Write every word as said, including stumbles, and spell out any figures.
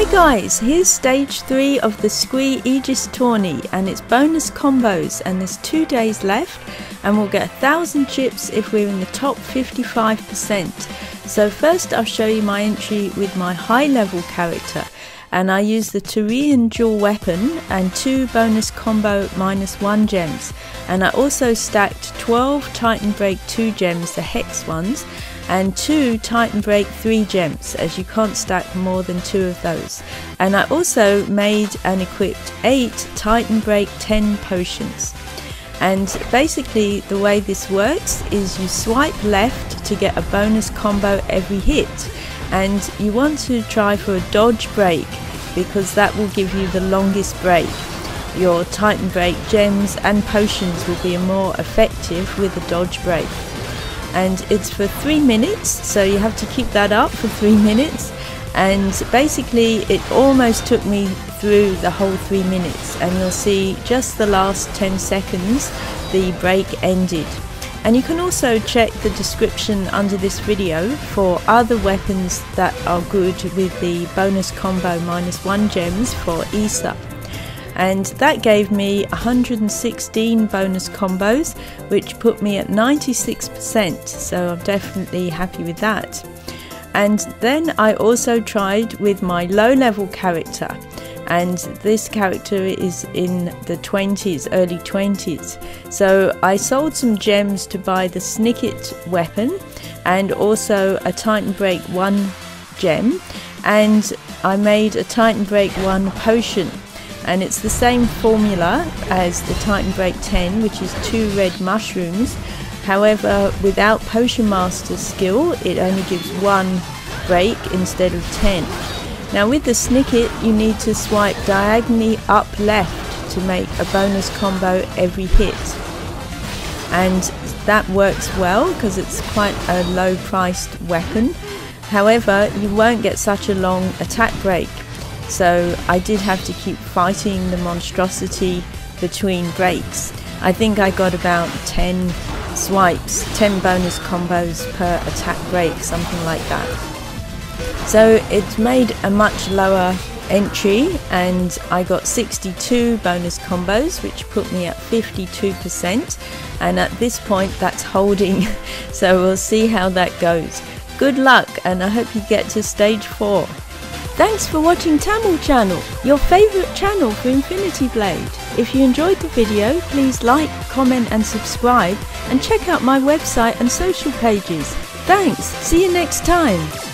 Hi guys, here's stage three of the Squee Aegis Tourney and its bonus combos, and there's two days left and we'll get a thousand chips if we're in the top fifty-five percent. So first I'll show you my entry with my high level character, and I use the Tyrian Dual Weapon and two bonus combo minus one gems, and I also stacked twelve Titan Break two gems, the hex ones, and two Titan Break three gems, as you can't stack more than two of those. And I also made and equipped eight Titan Break ten potions. And basically the way this works is you swipe left to get a bonus combo every hit, and you want to try for a dodge break because that will give you the longest break. Your Titan Break gems and potions will be more effective with a dodge break. And it's for three minutes, so you have to keep that up for three minutes, and basically it almost took me through the whole three minutes, and you'll see just the last ten seconds the break ended. And you can also check the description under this video for other weapons that are good with the bonus combo minus one gems for Isa. And that gave me one hundred sixteen bonus combos, which put me at ninety-six percent, so I'm definitely happy with that. And then I also tried with my low level character, and this character is in the twenties, early twenties. So I sold some gems to buy the Snikt weapon and also a Titan Break one gem, and I made a Titan Break one potion. And it's the same formula as the Titan Break ten, which is two red mushrooms. However, without Potion Master skill, it only gives one break instead of ten. Now with the Snikt, you need to swipe diagonally up left to make a bonus combo every hit. And that works well because it's quite a low priced weapon. However, you won't get such a long attack break. So I did have to keep fighting the monstrosity between breaks. I think I got about ten swipes, ten bonus combos per attack break, something like that. So it's made a much lower entry, and I got sixty-two bonus combos, which put me at fifty-two percent, and at this point that's holding, so we'll see how that goes. Good luck, and I hope you get to stage four. Thanks for watching TamLChannel, your favourite channel for Infinity Blade. If you enjoyed the video, please like, comment and subscribe, and check out my website and social pages. Thanks, see you next time.